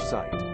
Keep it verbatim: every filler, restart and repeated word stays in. site.